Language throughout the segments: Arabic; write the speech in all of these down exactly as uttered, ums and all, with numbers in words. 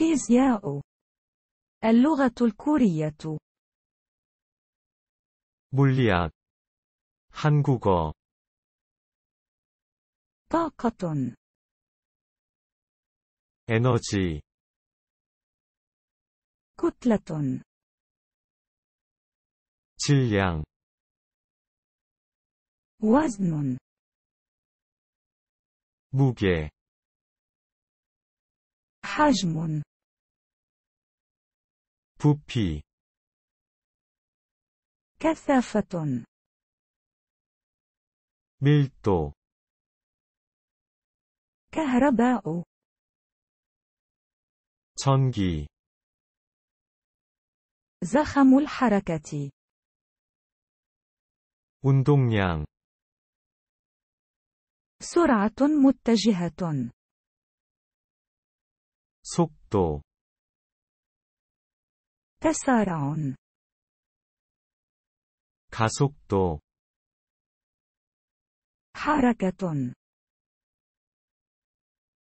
الفيزياء. اللغة الكورية. 물리학 한국어. طاقة. 에너지. كتلة. 질량. وزن. 무게. حجم. 부피. كثافة. 밀도. كهرباء. 전기. زخم الحركة. 운동량. سرعة متجهة. 속도. تسارع. 가속도. حركة.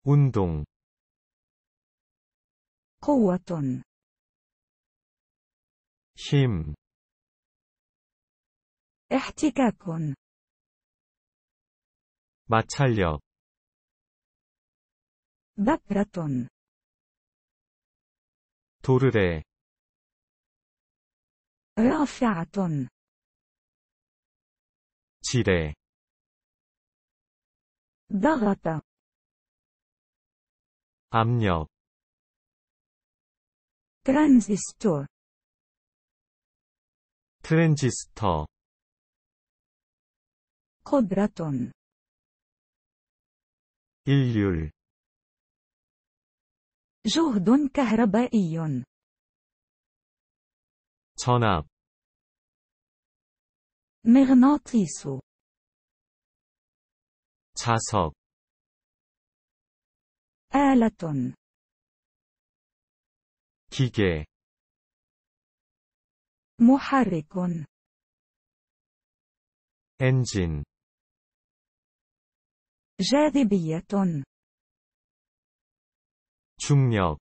운동. قوة. 힘. احتكاك. 마찰력. بكرة. 도르래. رافعة. 지뢰. ضغط. 압력. ترانزستور. 트랜지스터. قدرة. 일률. جهد كهربائي. 전압. مغناطيس. 자석. آلة. 기계. محرك. 엔진. جاذبية. 중력.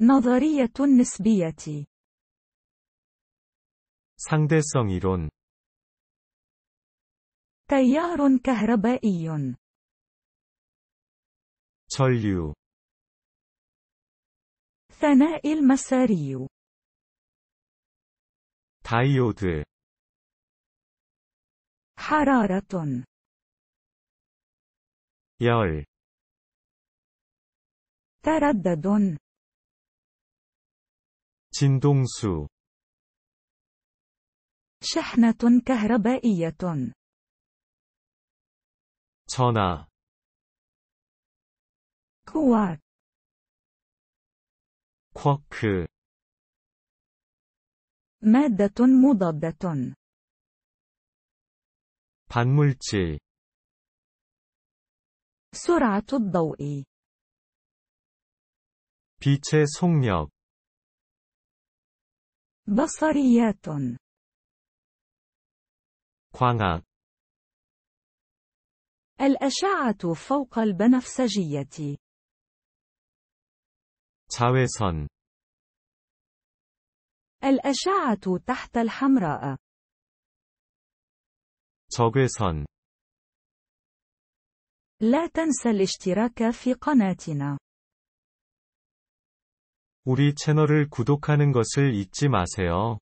نظرية النسبية. 상대성 이론. تيار كهربائي. 전류. ثنائي المساري. 다이오드. حرارة. 열. تردد. 진동수. شحنة كهربائية. 전하. كوارك. 쿼크. مادة مضادة. 반물질. سرعة الضوء. 빛의 속력. بصريات. 광학. الأشعة فوق البنفسجية. 자외선. الأشعة تحت الحمراء. 적외선. لا تنسى الاشتراك في قناتنا. 우리 채널을 구독하는 것을 잊지 마세요.